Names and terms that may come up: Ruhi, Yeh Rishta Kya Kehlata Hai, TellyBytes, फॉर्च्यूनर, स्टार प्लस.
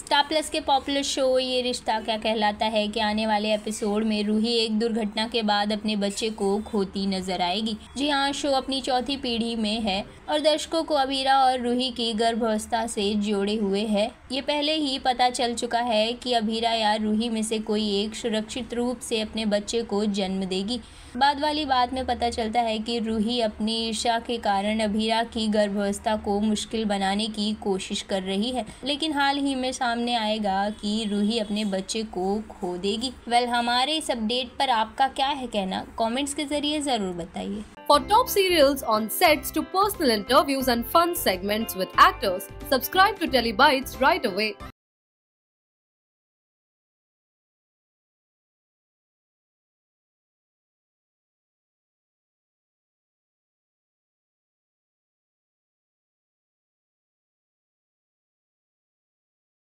स्टार प्लस के popular show Yeh Rishta क्या कहलाता है कि आने वाले एपिसोड में रूही एक दुर्घटना के बाद अपने बच्चे को खोती नजर आएगी। जी हाँ, शो अपनी चौथी पीढ़ी में है और दर्शकों को अबीरा और रूही की गर्भावस्था से जोड़े हुए है। ये पहले ही पता चल चुका है कि अबीरा या रूही में से कोई एक सुरक्षित रूप से अपने बच्चे को जन्म देगी। बाद वाली बात में पता चलता है कि रूही अपनी ईर्ष्या के कारण अबीरा की गर्भावस्था को मुश्किल बनाने की कोशिश कर रही है, लेकिन हाल ही में सामने आएगा कि रूही अपने बच्चे को खो देगी। वेल, हमारे इस अपडेट पर आपका क्या है कहना, कमेंट्स के जरिए जरूर बताइए। For top serials on sets to personal interviews and fun segments with actors, subscribe to Telly Bytes right away.